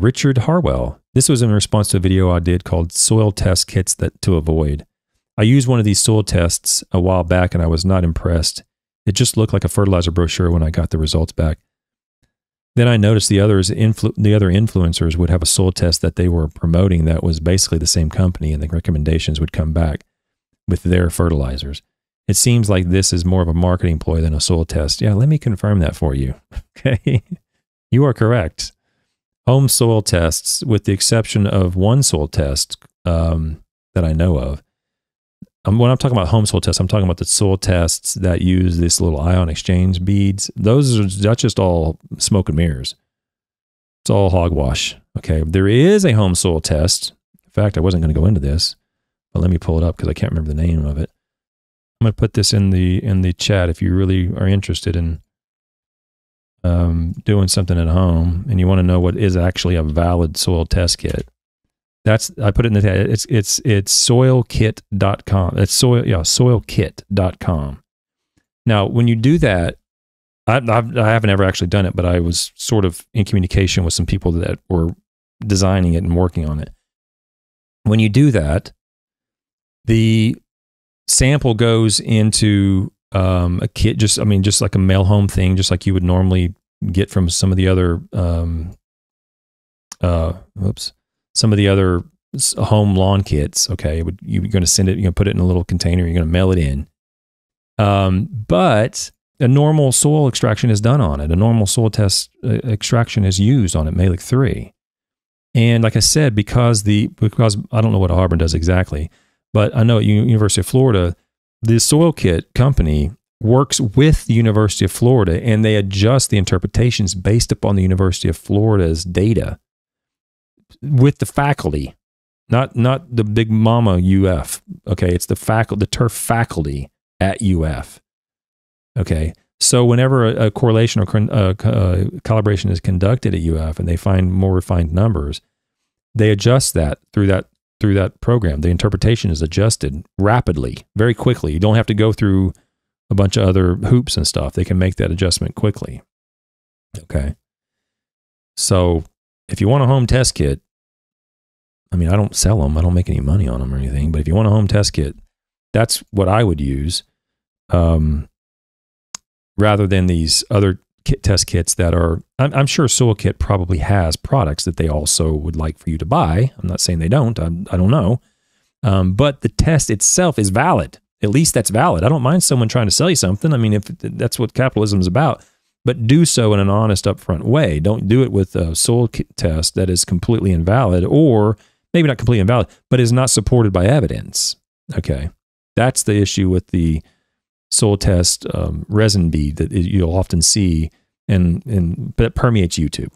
Richard Harwell. This was in response to a video I did called Soil Test Kits That to Avoid. I used one of these soil tests a while back and I was not impressed. It just looked like a fertilizer brochure when I got the results back. Then I noticed the other influencers would have a soil test that they were promoting that was basically the same company, and the recommendations would come back with their fertilizers. It seems like this is more of a marketing ploy than a soil test. Yeah, let me confirm that for you. Okay, you are correct. Home soil tests, with the exception of one soil test that I know of. When I'm talking about home soil tests, I'm talking about the soil tests that use this little ion exchange beads. That's just all smoke and mirrors. It's all hogwash. Okay, there is a home soil test. In fact, I wasn't going to go into this, but let me pull it up because I can't remember the name of it. I'm going to put this in the chat if you really are interested in doing something at home and you want to know what is actually a valid soil test kit. That's, I put it in the chat. It's SoilKit.com. It's SoilKit.com. Now, when you do that, I haven't ever actually done it, but I was sort of in communication with some people that were designing it and working on it. When you do that, the sample goes into a kit, just like a mail home thing, just like you would normally get from some of the other home lawn kits. Okay, you're going to send it, you're going to put it in a little container, you're going to mail it in. But a normal soil extraction is done on it. A normal soil test extraction is used on it, Mehlich 3. And like I said, because I don't know what Auburn does exactly, but I know at University of Florida, the SoilKit company works with the University of Florida, and they adjust the interpretations based upon the University of Florida's data with the faculty, not the big mama UF. Okay, it's the faculty, the turf faculty at UF. Okay, so whenever a correlation or calibration is conducted at UF, and they find more refined numbers, they adjust that through that program. The interpretation is adjusted rapidly, very quickly. You don't have to go through a bunch of other hoops and stuff. They can make that adjustment quickly. Okay. So if you want a home test kit, I mean, I don't sell them. I don't make any money on them or anything, but if you want a home test kit, that's what I would use rather than these other test kits that are, I'm sure SoilKit probably has products that they also would like for you to buy. I'm not saying they don't. I don't know. But the test itself is valid. At least that's valid. I don't mind someone trying to sell you something. I mean, if that's what capitalism is about, but do so in an honest, upfront way. Don't do it with a SoilKit test that is completely invalid, or maybe not completely invalid, but is not supported by evidence. Okay. That's the issue with the soil test resin bead that you'll often see, and that permeates YouTube.